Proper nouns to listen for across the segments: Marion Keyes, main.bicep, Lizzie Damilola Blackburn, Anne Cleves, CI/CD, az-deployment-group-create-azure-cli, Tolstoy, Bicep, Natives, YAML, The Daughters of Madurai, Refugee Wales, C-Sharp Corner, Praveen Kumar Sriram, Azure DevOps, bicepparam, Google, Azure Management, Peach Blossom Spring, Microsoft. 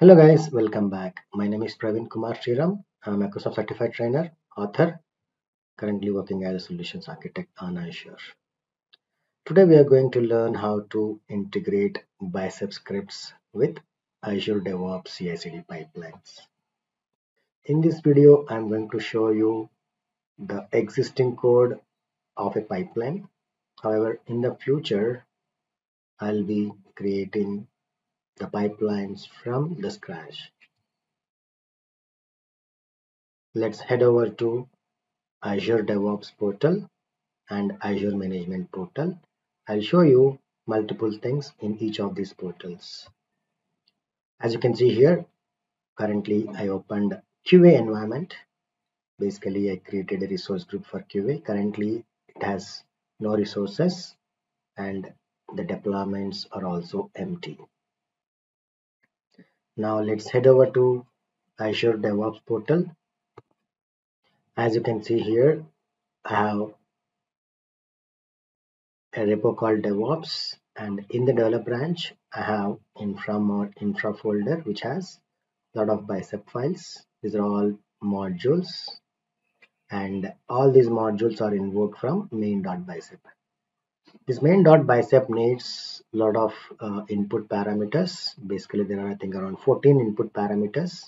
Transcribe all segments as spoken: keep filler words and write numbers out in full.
Hello guys, welcome back. My name is Praveen Kumar Sriram. I'm a Microsoft Certified Trainer, author, currently working as a Solutions Architect on Azure. Today we are going to learn how to integrate Bicep scripts with Azure DevOps C I C D pipelines. In this video, I'm going to show you the existing code of a pipeline. However, in the future, I'll be creating the pipelines from the scratch. Let's head over to Azure DevOps portal and Azure Management portal. I'll show you multiple things in each of these portals. As you can see here, currently I opened Q A environment. Basically, I created a resource group for Q A. Currently, it has no resources and the deployments are also empty. Now let's head over to Azure DevOps portal. As you can see here, I have a repo called DevOps, and in the developer branch, I have infra mod infra folder, which has a lot of Bicep files. These are all modules, and all these modules are invoked from main.bicep. This main.bicep needs a lot of uh, input parameters. Basically, there are I think around fourteen input parameters.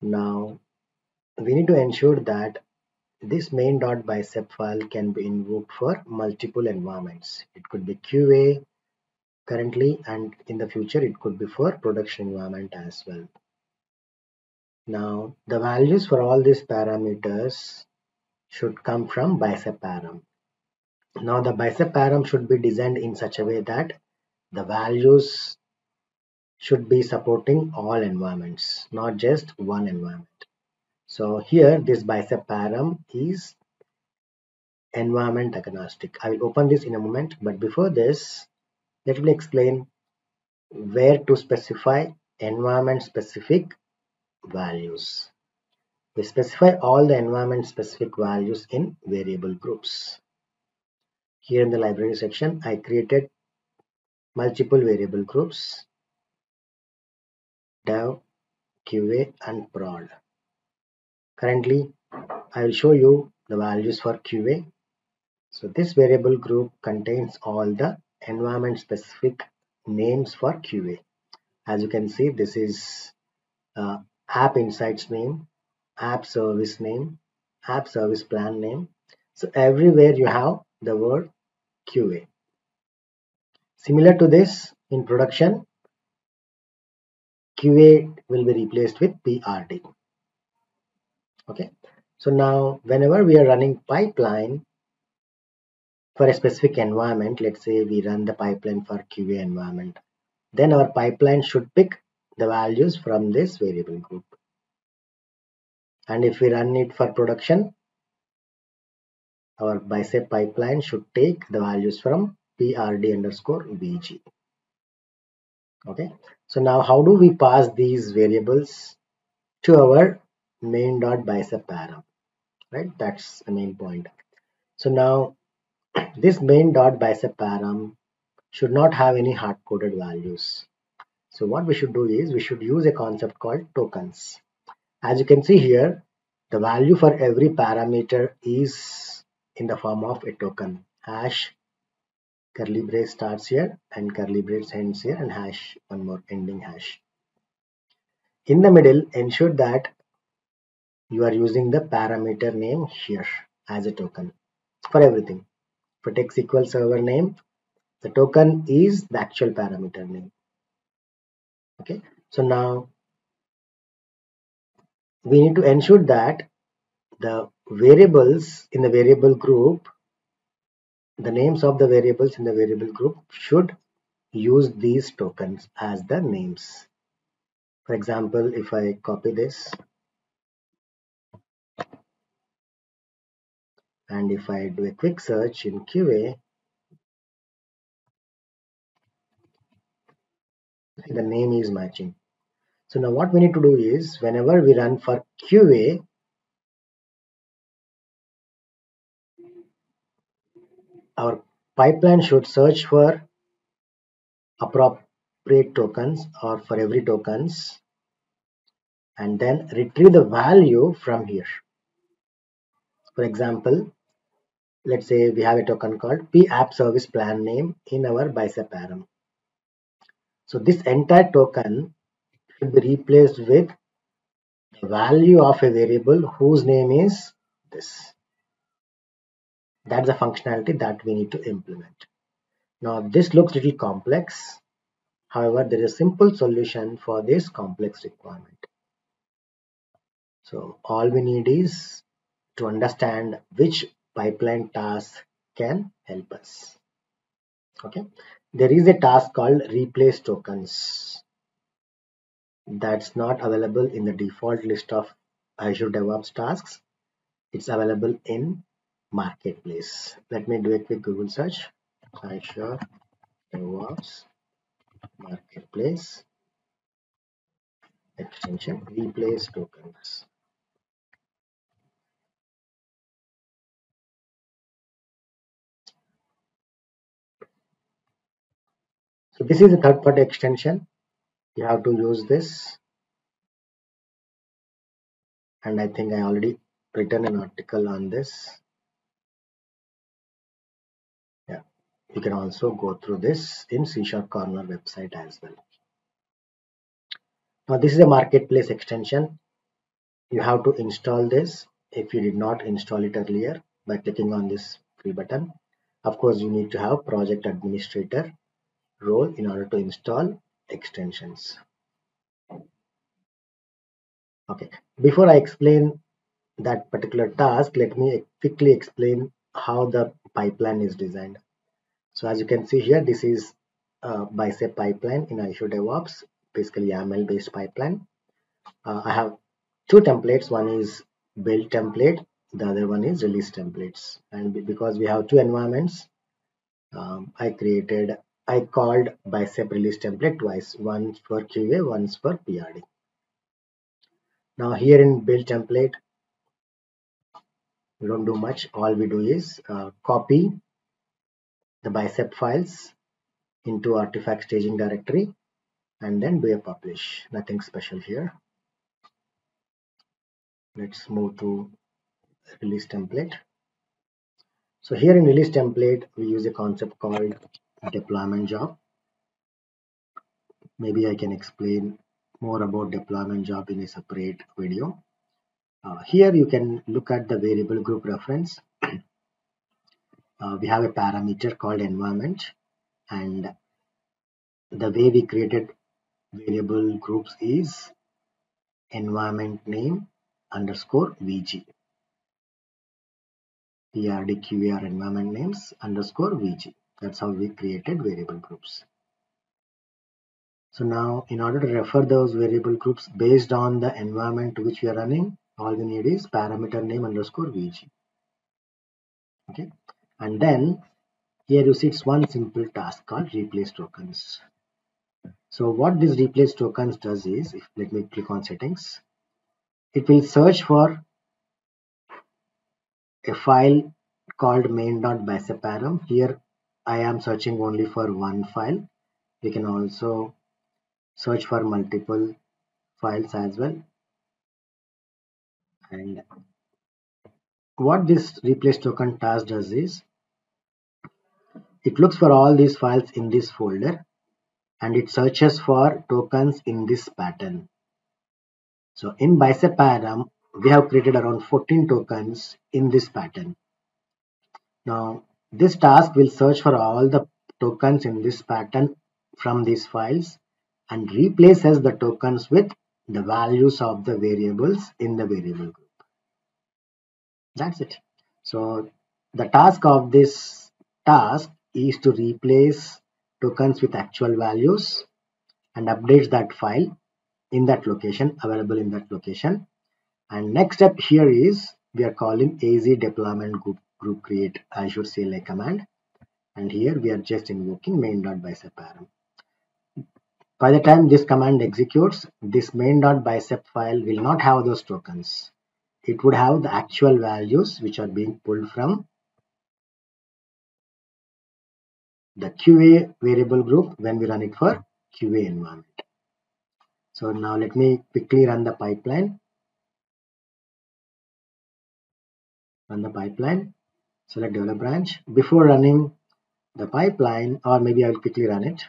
Now, we need to ensure that this main.bicep file can be invoked for multiple environments. It could be Q A currently, and in the future, it could be for production environment as well. Now, the values for all these parameters should come from bicepparam. Now the bicepparam should be designed in such a way that the values should be supporting all environments, not just one environment. So here this bicepparam is environment agnostic. I will open this in a moment, but before this, let me explain where to specify environment specific values. We specify all the environment specific values in variable groups. Here in the library section, I created multiple variable groups, Dev, Q A and Prod. Currently, I will show you the values for Q A. So this variable group contains all the environment specific names for Q A. As you can see, this is uh, App Insights name, App Service name, App Service Plan name. So everywhere you have the word Q A. Similar to this, in production, Q A will be replaced with P R D. Okay, so now whenever we are running pipeline for a specific environment, let's say we run the pipeline for Q A environment, then our pipeline should pick the values from this variable group. And if we run it for production, our Bicep pipeline should take the values from P R D underscore B G. Okay, so now how do we pass these variables to our main.bicep param? Right, that's the main point. So now this main.bicep param should not have any hard coded values. So what we should do is we should use a concept called tokens. As you can see here, the value for every parameter is in the form of a token, hash, curly brace starts here and curly brace ends here, and hash, one more ending hash. In the middle, ensure that you are using the parameter name here as a token for everything. For text S Q L Server name, the token is the actual parameter name. Okay, so now we need to ensure that the variables in the variable group, the names of the variables in the variable group should use these tokens as the names. For example, if I copy this and if I do a quick search in Q A, the name is matching. So now what we need to do is whenever we run for Q A, our pipeline should search for create tokens or for every tokens, and then retrieve the value from here. For example, let's say we have a token called P app service plan name in our bicep param. So this entire token should be replaced with the value of a variable whose name is this. That's the functionality that we need to implement. Now this looks little complex. However, there is a simple solution for this complex requirement. So all we need is to understand which pipeline task can help us. Okay, there is a task called replace tokens that's not available in the default list of Azure DevOps tasks. It's available in marketplace. Let me do a quick Google search. Azure DevOps marketplace extension replace tokens. So this is a third party extension. You have to use this, and I think I already written an article on this. Yeah, you can also go through this in C-Sharp Corner website as well. Now this is a marketplace extension. You have to install this if you did not install it earlier by clicking on this free button. Of course, you need to have project administrator role in order to install extensions. Okay, before I explain that particular task, let me quickly explain how the pipeline is designed. So as you can see here, this is a bicep pipeline in Azure DevOps, basically YAML based pipeline. Uh, I have two templates. One is build template, the other one is release templates. And because we have two environments, um, I created I called bicep release template twice, once for Q A, once for P R D. Now here in build template, we don't do much. All we do is uh, copy the bicep files into artifact staging directory and then do a publish. Nothing special here. Let's move to release template. So here in release template, we use a concept called deployment job. Maybe I can explain more about deployment job in a separate video. Uh, here you can look at the variable group reference. Uh, we have a parameter called environment, and the way we created variable groups is environment name underscore vg, P R D, Q A environment names underscore vg. That's how we created variable groups. So now in order to refer those variable groups based on the environment to which we are running, all we need is parameter name underscore vg. Okay, and then here you see it's one simple task called replace tokens. So what this replace tokens does is, if let me click on settings, it will search for a file called main.bicep param. Here I am searching only for one file. We can also search for multiple files as well. And what this replace token task does is, it looks for all these files in this folder and it searches for tokens in this pattern. So in bicep param, we have created around fourteen tokens in this pattern. Now this task will search for all the tokens in this pattern from these files and replaces the tokens with the values of the variables in the variable group. That's it. So the task of this task is to replace tokens with actual values and update that file in that location, available in that location. And next step here is we are calling az-deployment-group-create-azure-cli command, and here we are just invoking main.bicepparam. By the time this command executes, this main.bicep file will not have those tokens. It would have the actual values which are being pulled from the Q A variable group when we run it for Q A environment. So now let me quickly run the pipeline. Run the pipeline, select developer branch. Before running the pipeline, or maybe I will quickly run it.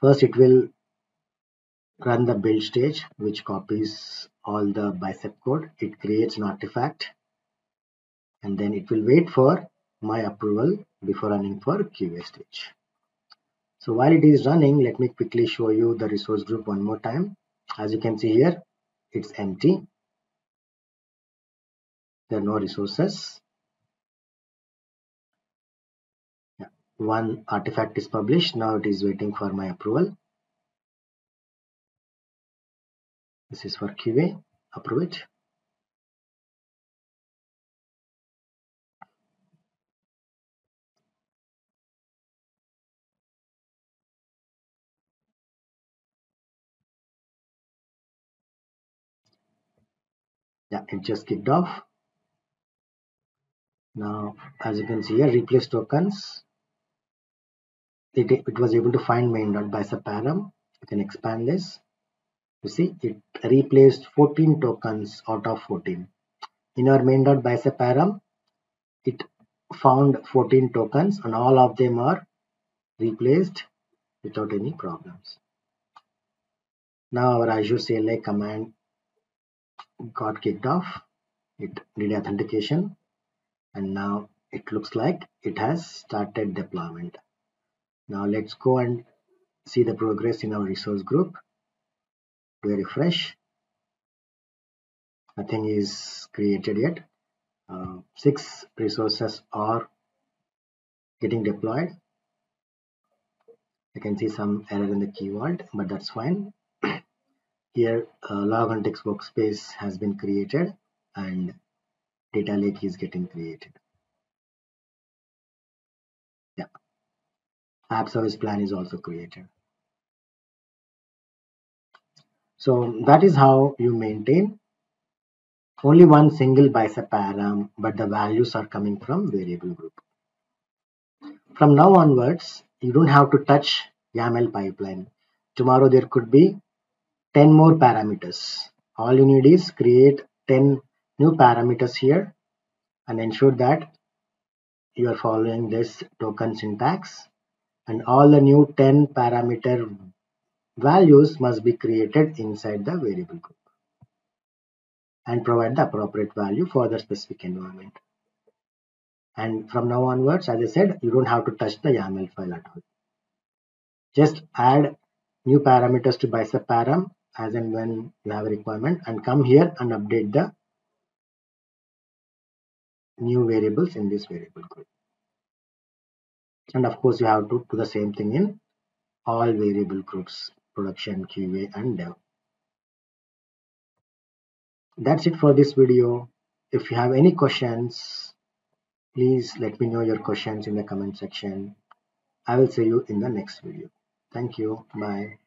First, it will run the build stage, which copies all the bicep code. It creates an artifact, and then it will wait for my approval before running for Q A stage. So while it is running, let me quickly show you the resource group one more time. As you can see here, it's empty. There are no resources. Yeah. One artifact is published. Now it is waiting for my approval. This is for Q A. Approve it. Yeah, it just kicked off. Now, as you can see here, replace tokens. It, it was able to find main.bicep param. You can expand this. You see, it replaced fourteen tokens out of fourteen. In our main.bicep param, it found fourteen tokens, and all of them are replaced without any problems. Now, our Azure C L I command got kicked off. It did authentication, and now it looks like it has started deployment. Now let's go and see the progress in our resource group. Do a refresh. Nothing is created yet. Uh, six resources are getting deployed. You can see some error in the keyword, but that's fine. Here, uh, log and text workspace has been created, and data lake is getting created. Yeah, app service plan is also created. So that is how you maintain only one single bicep param, but the values are coming from variable group. From now onwards, you don't have to touch YAML pipeline. Tomorrow there could be ten more parameters. All you need is create ten new parameters here and ensure that you are following this token syntax, and all the new ten parameter values must be created inside the variable group and provide the appropriate value for the specific environment. And from now onwards, as I said, you don't have to touch the YAML file at all. Just add new parameters to bicep param as and when you have a requirement, and come here and update the new variables in this variable group. And of course, you have to do the same thing in all variable groups, production, Q A, and dev. That's it for this video. If you have any questions, please let me know your questions in the comment section. I will see you in the next video. Thank you. Bye.